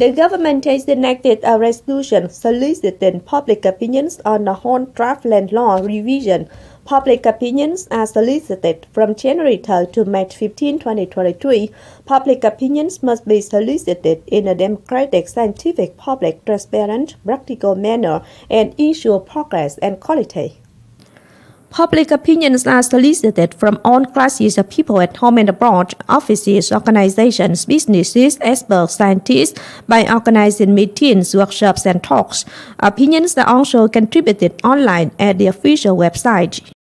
The government has enacted a resolution soliciting public opinions on the whole draft land law revision. Public opinions are solicited from January 3rd to March 15, 2023. Public opinions must be solicited in a democratic, scientific, public, transparent, practical manner and ensure progress and quality. Public opinions are solicited from all classes of people at home and abroad, offices, organizations, businesses, experts, scientists, by organizing meetings, workshops, and talks. Opinions are also contributed online at the official website.